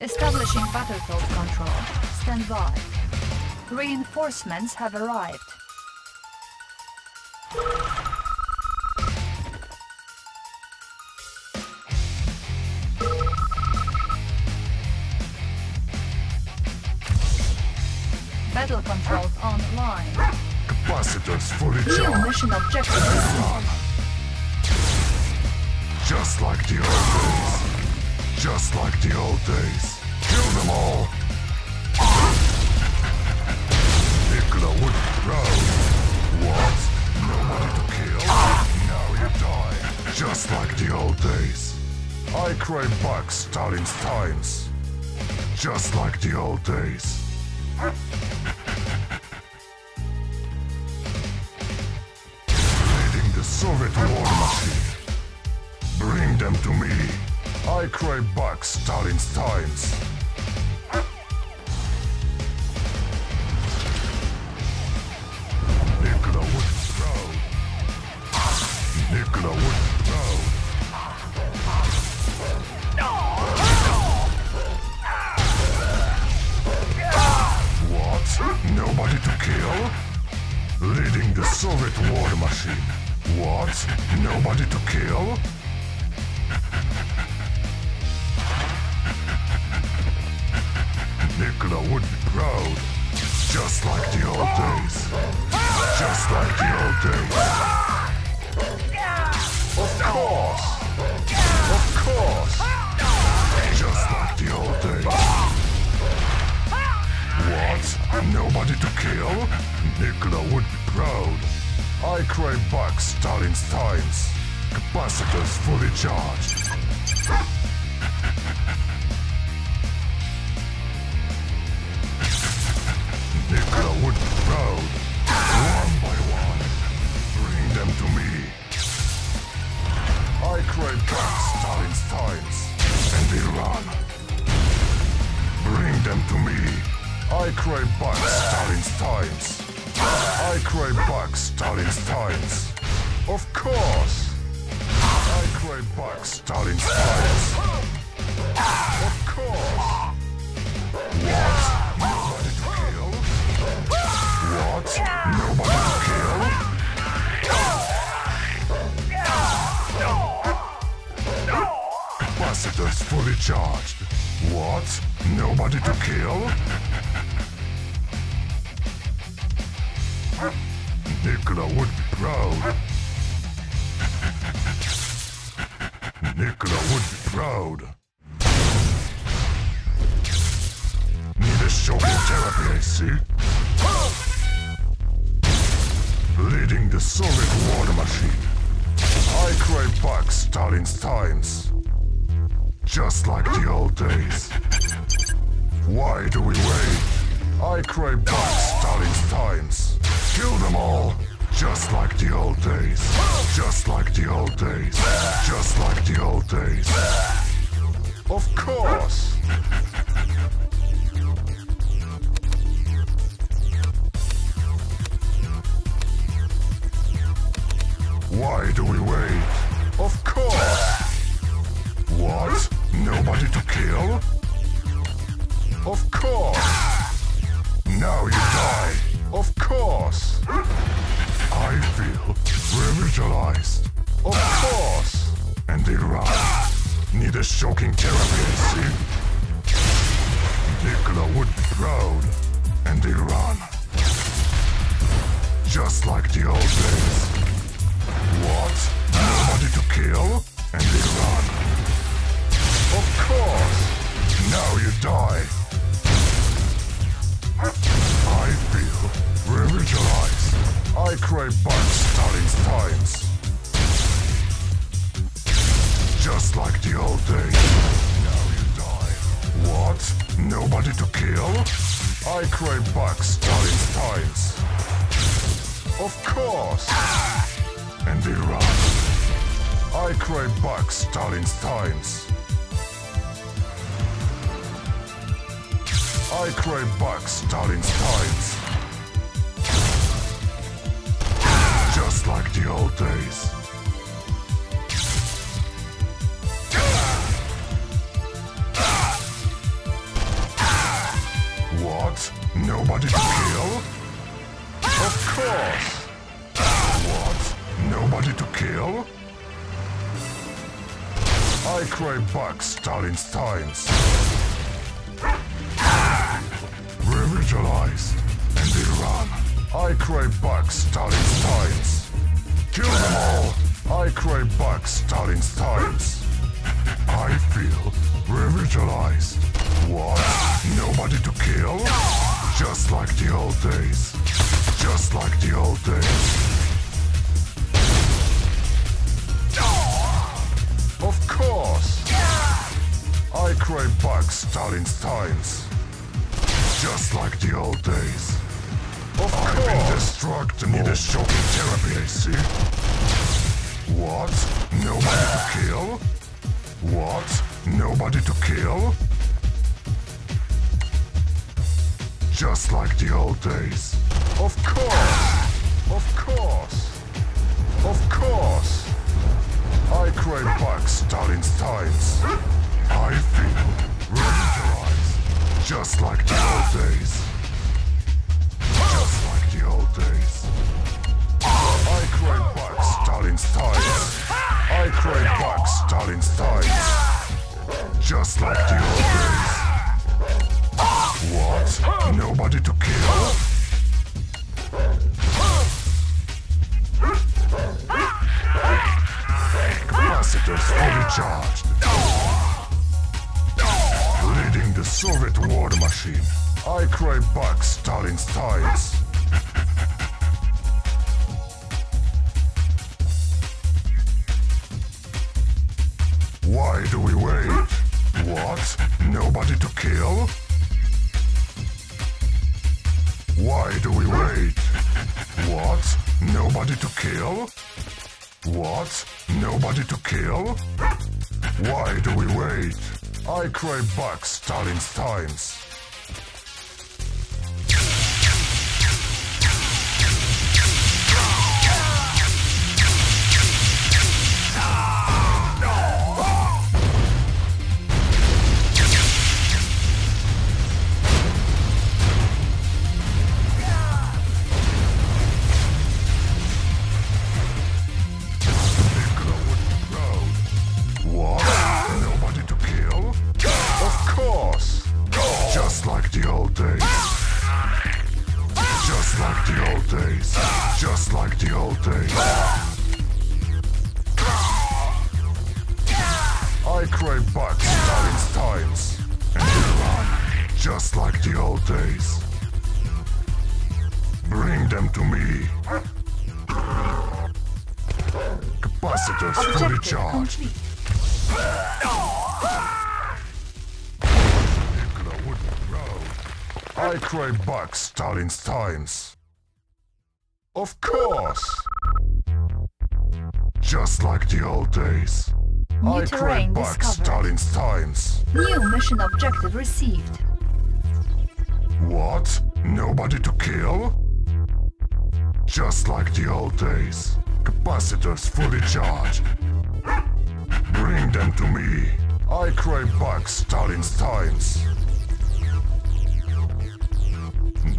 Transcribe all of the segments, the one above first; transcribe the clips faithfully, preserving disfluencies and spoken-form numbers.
Establishing battlefield control. Stand by. Reinforcements have arrived. Battle control online. Capacitors for recharge. New mission objective. Done. Just like the old days. Just like the old days. Kill them all! Nikola would be proud. What? Nobody to kill? Now you die. Just like the old days. I crave back Stalin's times. Just like the old days. Leading the Soviet war machine. Bring them to me. I crave back Stalin's times. Nikola would be proud. Nikola would be proud. What? Nobody to kill? Leading the Soviet war machine. What? Nobody to kill? Nikola would be proud. Just like the old days. Just like the old days. Of course. Of course. Just like the old days. What? Nobody to kill? Nikola would be proud. I crave back Stalin's times. Capacitors fully charged. Nikola would be proud. One by one. Bring them to me. I crave back Stalin's times. And they run. Bring them to me. I crave back Stalin's times. I crave back Stalin's times. Of course. I crave back Stalin's times. Of course. What? Nobody to kill? Capacitors fully charged. What? Nobody to kill? Nikola would be proud. Nikola would be proud. Need a shocking therapy, I see. Leading the Soviet war machine. I crave back Stalin's times. Just like the old days. Why do we wait? I crave back Stalin's times. Kill them all. Just like the old days. Just like the old days. Just like the old days. Of course. Why do we wait? Of course! What? Nobody to kill? Of course! Now you die! Of course! I feel revitalized! Of course! And they run! Need a shocking therapy, I see? Nikola would be proud! And they run! Just like the old days! What? Nobody to kill? And they run. Of course! Now you die! I feel revitalized. I crave back Stalin's times. Just like the old days. Now you die. What? Nobody to kill? I crave back Stalin's times. Of course! And they run. I crave back Stalin's times. I crave back Stalin's times. Just like the old days. Nobody to kill? Of course! What? Nobody to kill? I cry back, Stalin's times. Revitalize, and they run. I cry back, Stalin's times. Kill them all! I cry back, Stalin's times. I feel revitalized. What? Nobody to kill? Just like the old days. Just like the old days. Of course! I cry back Stalin's times. Just like the old days. Of I've course. been destructible. Need a shocking therapy, I see. What? Nobody to kill? What? Nobody to kill? Just like the old days. Of course! Of course! Of course! I cry back Stalin's times. I feel revitalized. Just like the old days. Just like the old days. I cry back Stalin's times. I cry back Stalin's times. Just like the old days. What? Nobody to kill? Capacitors fully charged. Leading the Soviet war machine. I cry back Stalin's times. Why do we wait? What? Nobody to kill? Why do we wait? What? Nobody to kill? What? Nobody to kill? Why do we wait? I cry back Stalin's times. Just like the old days. I cry back Stalin's times. And they run. Just like the old days. Bring them to me. Capacitors fully charged. I cry back Stalin's times. Of course! Just like the old days. New I cry back discovered. Stalin's times. New mission objective received. What? Nobody to kill? Just like the old days. Capacitors fully charged. Bring them to me. I cry back Stalin's times.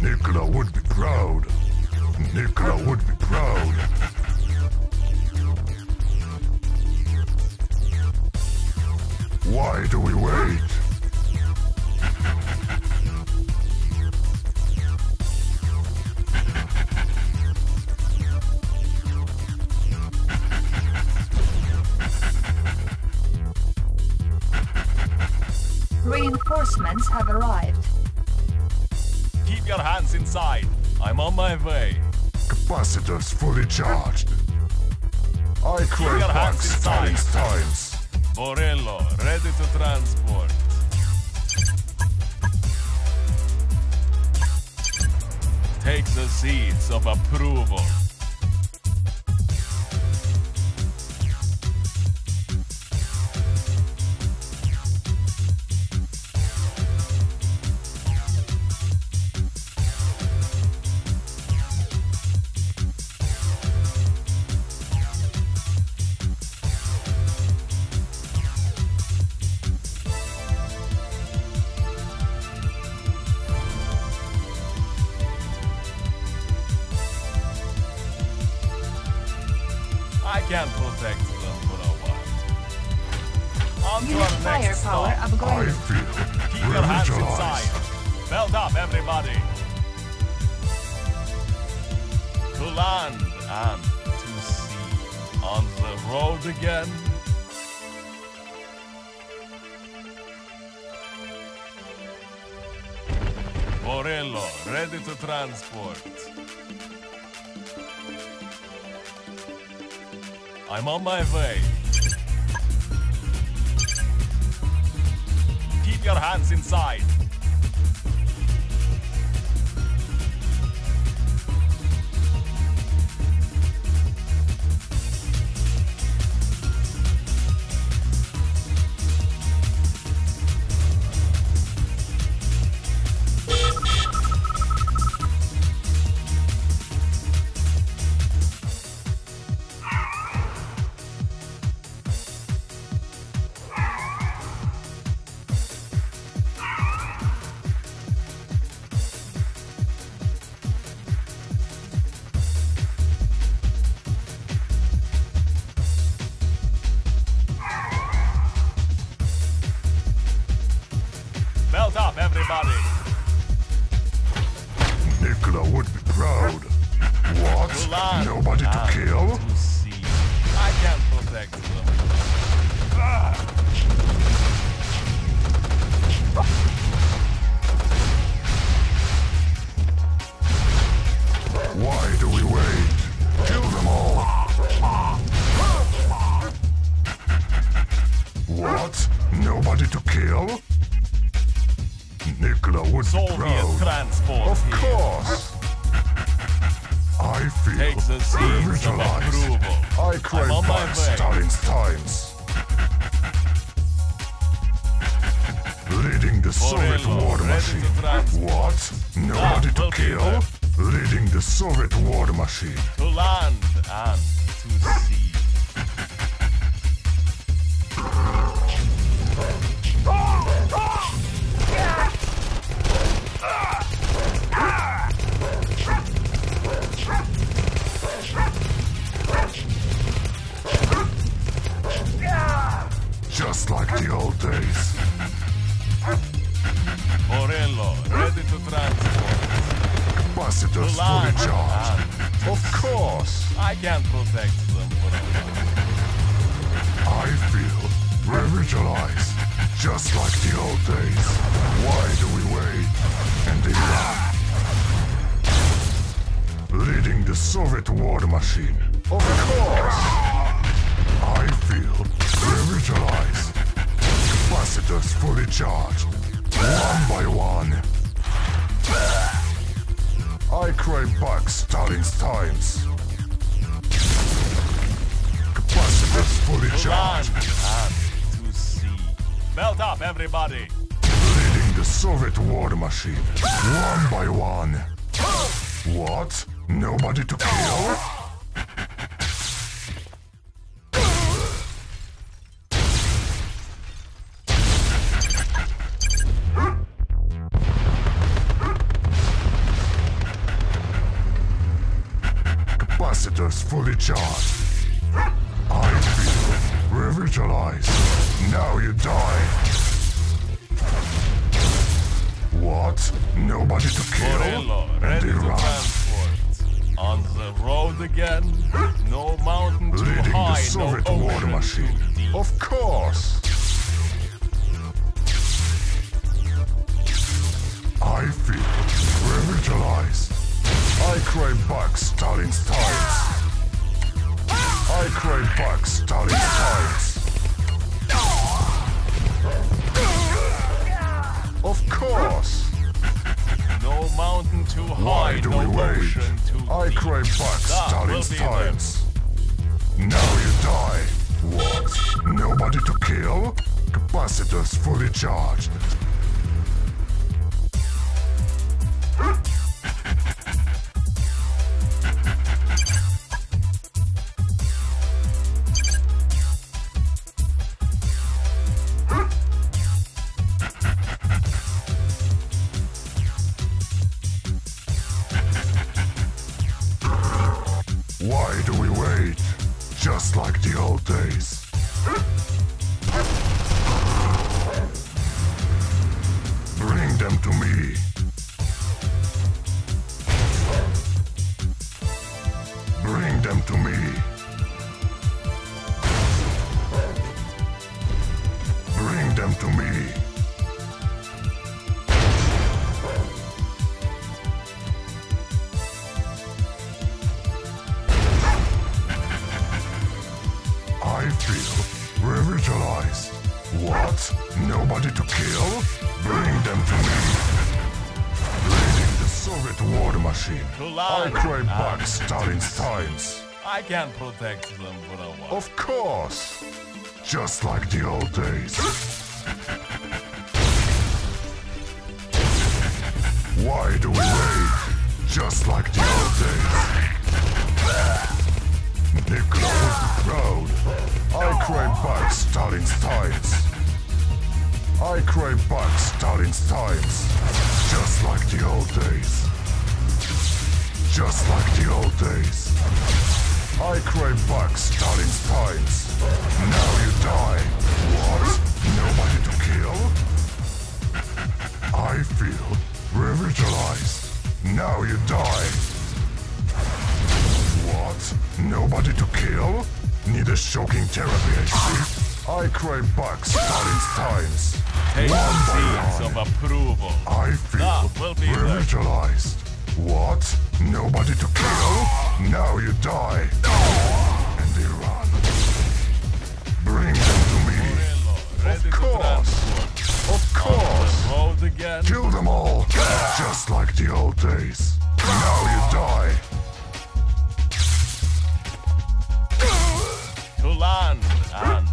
Nikola would be proud. Nikola would be proud. Why do we wait? Reinforcements have arrived. Keep your hands inside. I'm on my way. Capacitors fully charged. I cry back Stalin's times. Borello, ready to transport. Take the seeds of approval. can protect them for a while. On to our next stop. I feel keep your hands inside. Belt up, everybody. To land and to sea. On the road again. Morello, ready to transport. I'm on my way. Keep your hands inside. Fully charged. I feel revitalized. Now you die. What? Nobody to kill? Morello, and they run. Transport. On the road again. No mountain too leading high, the Soviet no war machine. Of course. I feel revitalized. I cry back Stalin's times. I cry back Stalin's times. Of course. No mountain too high. Why do no we wait? I cry back Stalin's times. Now you die. What? Nobody to kill? Capacitors fully charged. just like the old days. Bring them to me. Bring them to me. Bring them to me. What? Nobody to kill? Bring them to me. Raiding the Soviet war machine. I try back Stalin's times. I can protect them for a while. Of course. Just like the old days. Why do we raid? Just like the old days. Nicola was proud. I cry back Stalin's times. I crave back Stalin's times, just like the old days. Just like the old days. I crave back Stalin's times. Now you die. What? Nobody to kill? I feel revitalized. Now you die. What? Nobody to kill? Need a shocking therapy, I see. I crave back Stalin's times. Take seeds of approval. I feel revitalized. What? Nobody to kill? Now you die. And they run. Bring them to me. Of course. Of course. Kill them all. Just like the old days. Now you die. To land and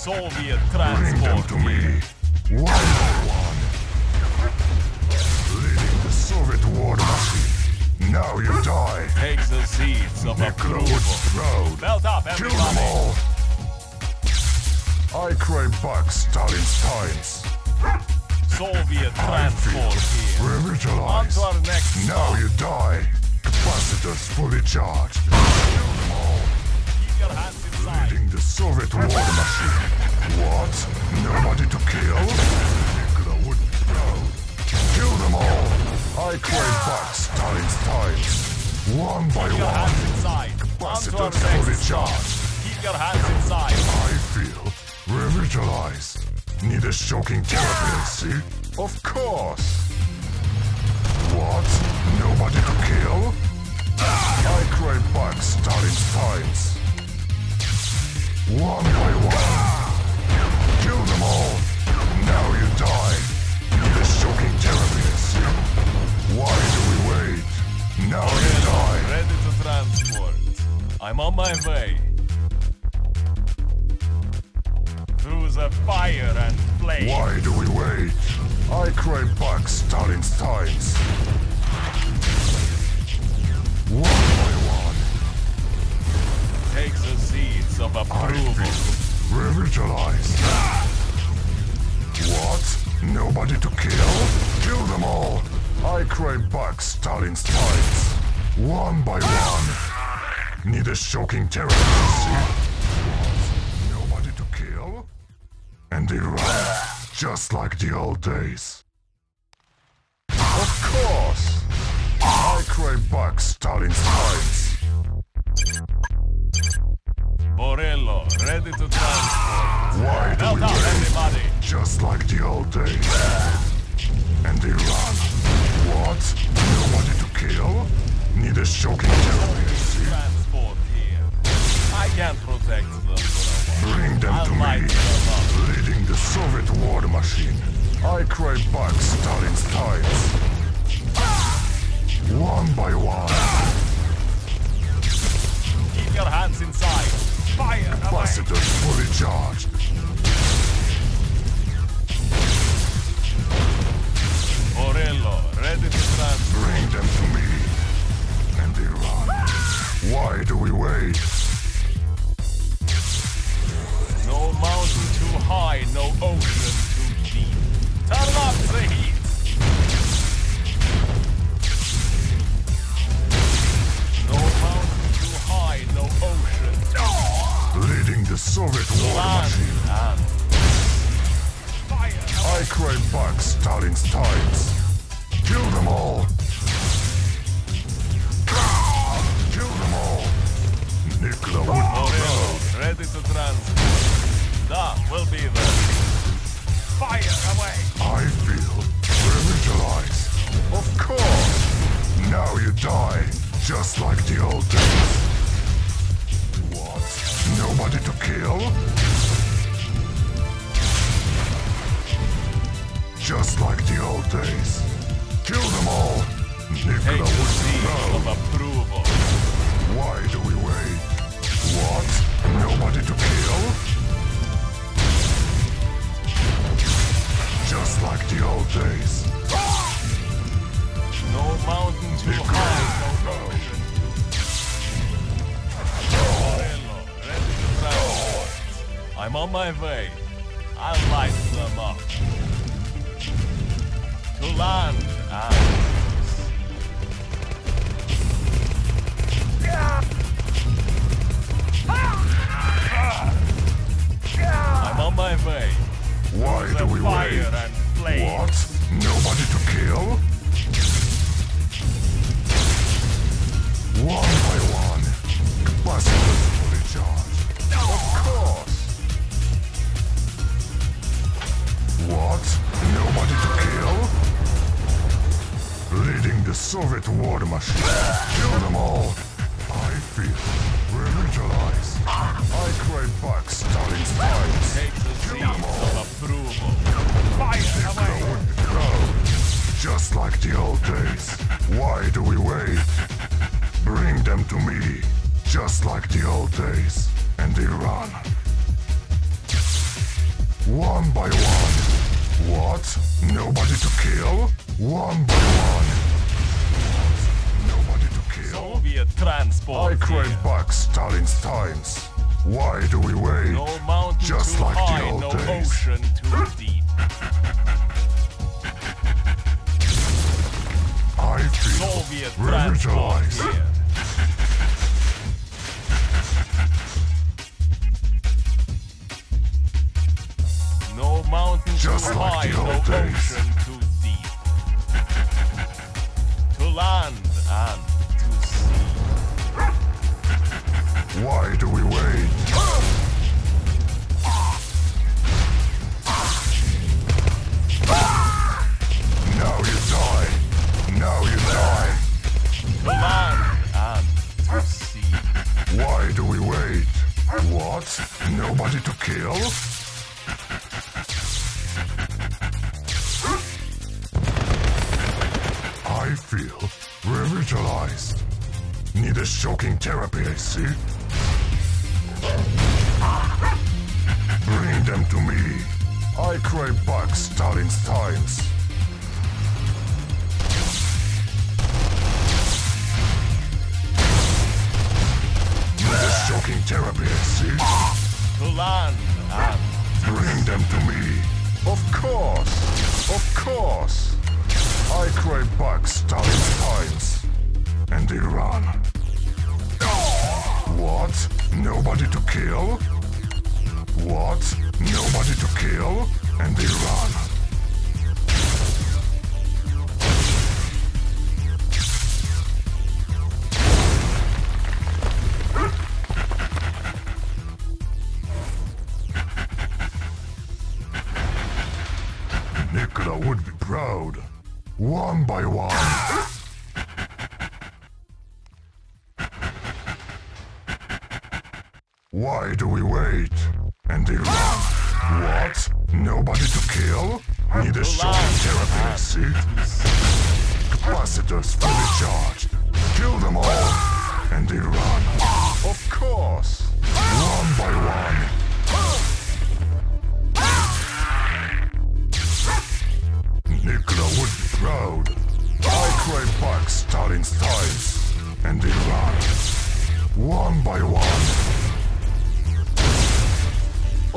Soviet transport. Bring them to me, one by one. Leading the Soviet war machine. Now you die. Take the seeds of approval. Belt up, everybody. Kill them all. I crave back Stalin's times. Soviet transport here. Revitalized. On to our next. Now you die. Capacitors fully charged. Kill them all. Keep your hands inside. Leading the Soviet war machine. What? Nobody to kill? Nicola would be proud. Kill them all! I crave back Stalin's times. One by Keep one. Capacitors fully charged. Keep your hands inside. I feel revitalized. Need a shocking therapy, I see? Of course! What? Nobody to kill? I crave back Stalin's times. One by one. Kill them all. Now you die. The shocking therapy. Why do we wait? Now Ready you die. Ready to transport. I'm on my way. Through the fire and flame. Why do we wait? I crave back Stalin's times. One by one. Take the seeds of approval. Revitalized. What? Nobody to kill? Kill them all! I crave back Stalin's times. One by one. Need a shocking therapy. What? Nobody to kill? And they run. Just like the old days. Of course! I crave back Stalin's times. Borello, ready to transport. Why do we wait? Just like the old days. And they run. What? Nobody to kill? Need a shocking therapy. Transport here. I can protect them. Bring them to me. Leading the Soviet war machine. I crave back Stalin's times. One by one. Keep your hands inside. Capacitors fully charged. Morello, ready to transfer. Bring them to me. And they run. Why do we wait? No mountain too high, no ocean too deep. Turn up the heat. With war machine. I crave bugs, Stalin's times. Kill them all. Kill them all. Nikola would not help. Ready to transfer. Da, we'll be there. Fire away. I feel revitalized. Of course. Now you die, just like the old days. Nobody to kill? Just like the old days. Kill them all! Nikola would know. Of approval. Why do we wait? What? Nobody to kill? Just like the old days. No mountain too high, no mountain. I'm on my way. I'll light them up. To land and... I'm on my way. Why do we wait? And flame. What? Nobody to kill? One by one. Capacity fully charged. Of course. What? Nobody to kill? Leading the Soviet war machine. Kill them all. I feel revitalized. I crave back Stalin's fights. Kill them all. Nikola would know. Just like the old days. Why do we wait? Bring them to me. Just like the old days. And they run. One by one. What? Nobody to kill? One by one. What? Nobody to kill? Soviet transport. I crave back Stalin's times. Why do we wait? No mountain just too like high, the old no days. Ocean too deep. I feel Soviet revitalized. Just like the old days. Too deep. To land and to sea. Why do we wait? Now you die. Now you die. To land and to sea. Why do we wait? What? Nobody to kill? I feel revitalized. Need a shocking therapy, I see. Bring them to me. I crave back Stalin's times. Need a shocking therapy, I see. Land and bring them to me. Of course, of course. I crave back Stalin's times. And they run. What? Nobody to kill? What? Nobody to kill? And they run. Nikola would be proud. One by one. Why do we wait? And they run. What? Nobody to kill? Need a short therapy, I see. Capacitors fully charged. Kill them all. And they run. Of course. One by one. Road. I crave back Stalin's times, and they run. One by one.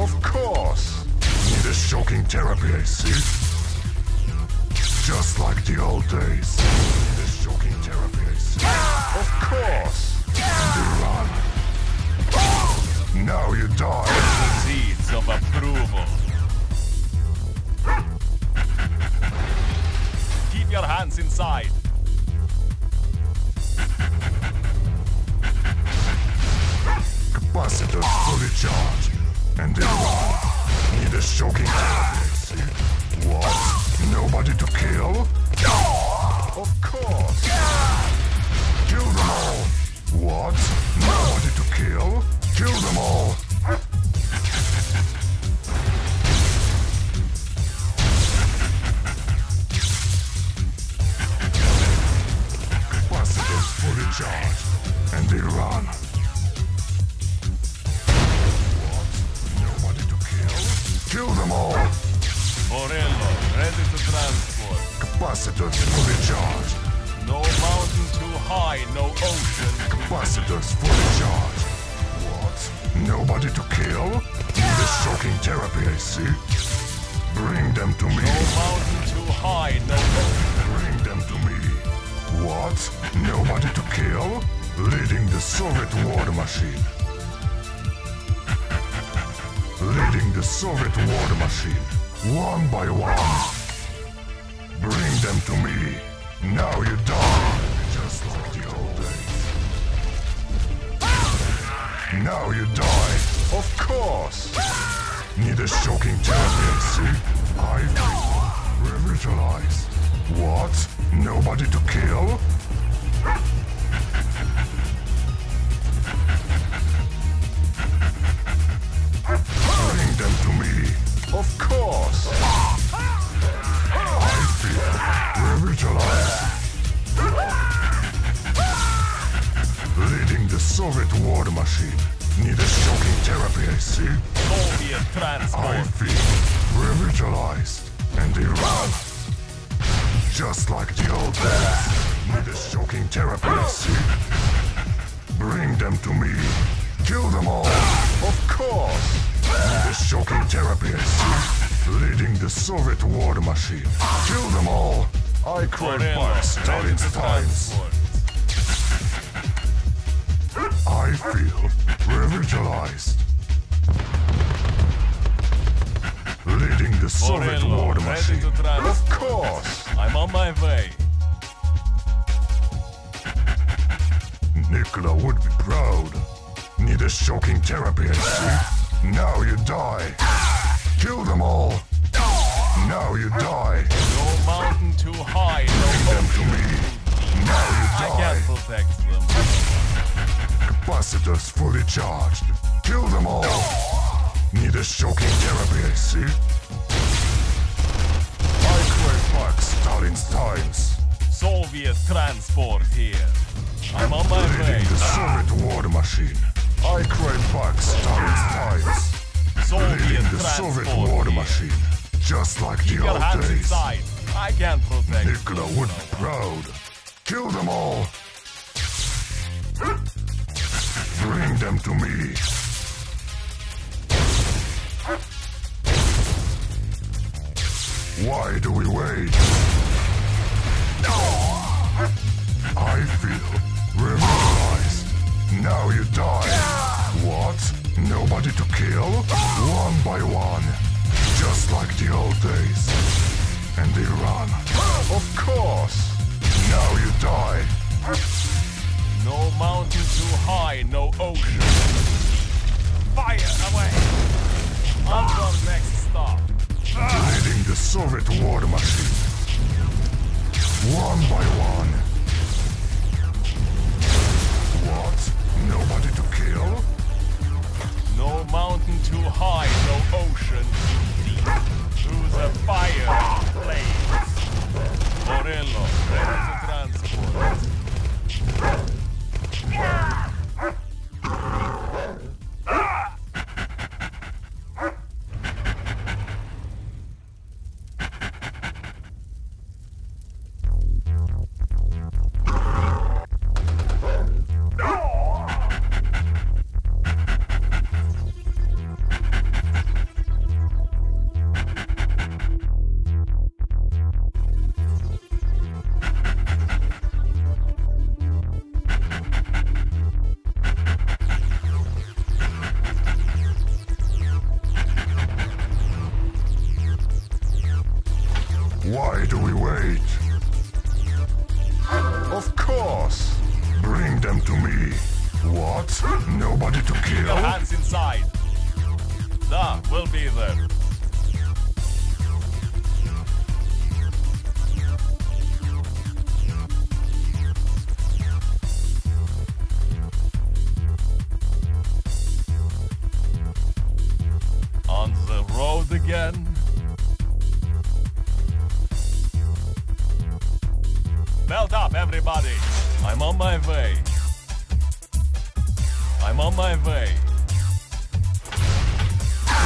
Of course. Need a shocking therapy, I see. Just like the old days. Need a shocking therapy, I see. Of course. And they run. Now you die. The seeds of approval. Keep your hands inside. Capacitor fully charged. And everyone need a shocking tablet. What? Nobody to kill? Of course. Kill them all. What? Nobody to kill? Kill them all. Capacitors fully charged, and they run. What? Nobody to kill? Kill them all. Morello, ready to transport. Capacitors fully charged. No mountain too high, no ocean. Capacitors fully charged. Nobody to kill? Need a shocking therapy, I see. Bring them to me. No mountain too high, no mountain. Bring them to me. What? Nobody to kill? Leading the Soviet war machine. Leading the Soviet war machine. One by one. Bring them to me. Now you die. Just like the old days. Now you die. Of course. Need a shocking therapy, I see. I revitalize. What? Nobody to kill? Bring them to me. Of course. I feel revitalize. Leading the Soviet war machine. Need a shocking therapy, I see. Soviet transport. I feel revitalized, and they run. Just like the old days. Need a shocking therapy, I see. Bring them to me. Kill them all. Of course. Need a shocking therapy, I see. Leading the Soviet war machine. Kill them all. I cried by Stalin's times. I feel revitalized. Leading the Soviet Morello, war machine. Of course! I'm on my way. Nikola would be proud. Need a shocking therapy, I see. Now you die. Kill them all. Now you die. No mountain too high. No Bring them to me. Now you die. I can't protect them. Capacitors fully charged. Kill them all. Need a shocking therapy, I see. I crave back Stalin's times. Soviet transport here. I'm on my way. Leading the Soviet war machine. I crave back Stalin's times. Soviet Leading the Soviet war here. machine. Just like Keep the old hands days. Inside. I can't protect Nikola would be proud. Kill them all. Bring them to me. Why do we wait? I feel revitalized. Now you die. What? Nobody to kill? One by one. Just like the old days. And they run. Of course. Now you die. No mountain too high, no ocean. Fire away! On your next stop. Leading the Soviet war machine. One by one. What? Nobody to kill? No mountain too high, no ocean too deep. Through the fire and flames. Morello, ready to transport. Why do we wait? Of course! Bring them to me. What? Nobody to kill? The hands inside. Da, we'll be there. On the road again. Belt up, everybody. I'm on my way. I'm on my way.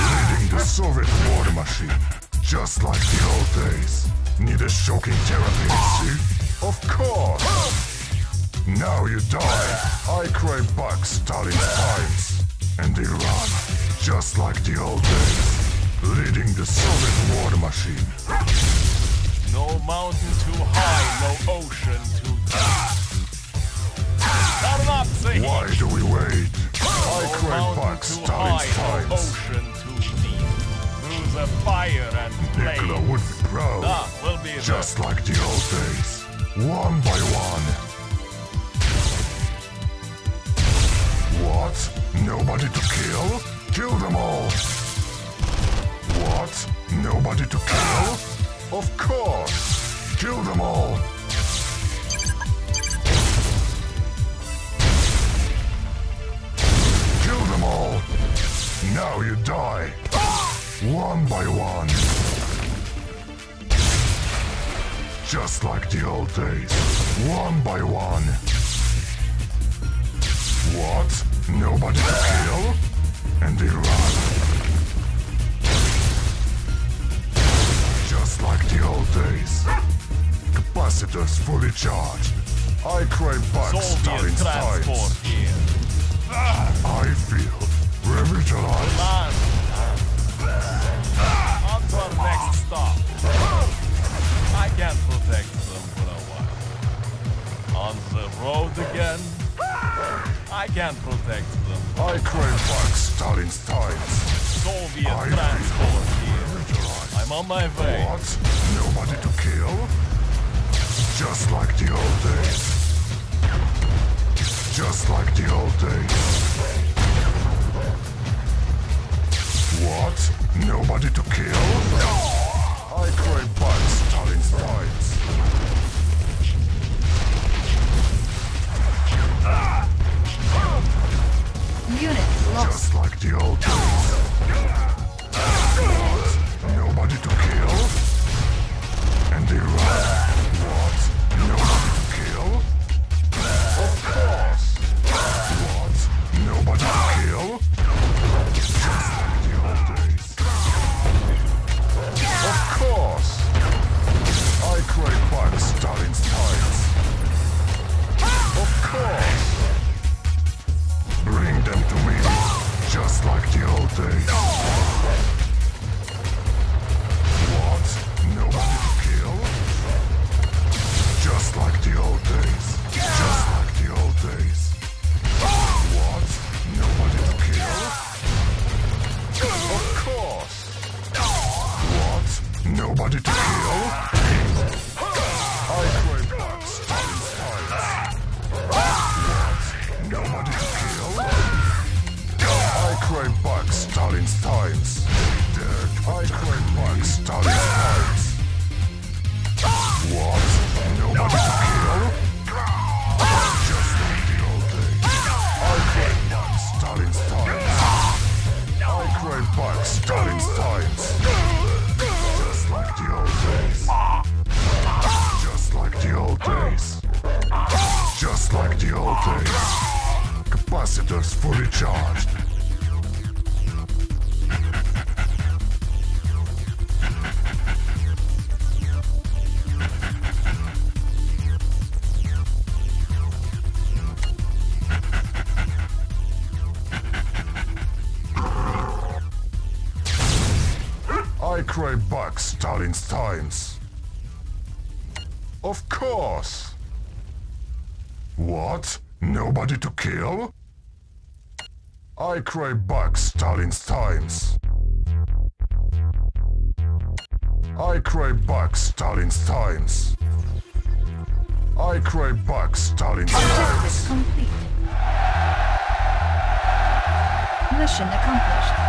Leading the Soviet war machine, just like the old days. Need a shocking therapy, see? Of course! Now you die. I crave back Stalin's times. And they run, just like the old days. Leading the Soviet war machine. No mountain too high, no ocean too deep. Why do we wait? I crave back Stalin's times. Through the fire and flame. Nikola would be proud. Nah, we'll be just there. Like the old days. One by one. What? Nobody to kill? Kill them all. What? Nobody to kill? Of course. Kill them all. Now you die, one by one, just like the old days, one by one. What? Nobody to kill? And they run, just like the old days. Capacitors fully charged. I crave back Stalin's times. I feel revitalized. On to our next stop. I can protect them for a while. On the road again. I can protect them. I crave back Stalin's times. Soviet I transport here. I'm on my way. What? Nobody to kill? Just like the old days. Just like the old days. What? Nobody to kill? No! I crave back Stalin's times. Unit lost. Just like the old days. What? Nobody to kill? And they run. What? Nobody to kill? Of course! What? Nobody to kill? Great back Stalin's times. Of course. Bring them to me, just like the old days. What? Nobody to kill? Just like the old days. Just like the old days. What? Nobody to kill? Of course. What? Nobody to kill? Stalin's times. I crave back Stalin's times. What? Nobody to kill? Just like the old days. I crave back Stalin's times. I crave back Stalin's times. Just like the old days. Just like the old days. Just like the old days. Capacitors fully charged. I crave back Stalin's times. Of course. What? Nobody to kill? I crave back Stalin's times. I cry back Stalin's times. I cry back Stalin's times. Objective complete. Mission accomplished.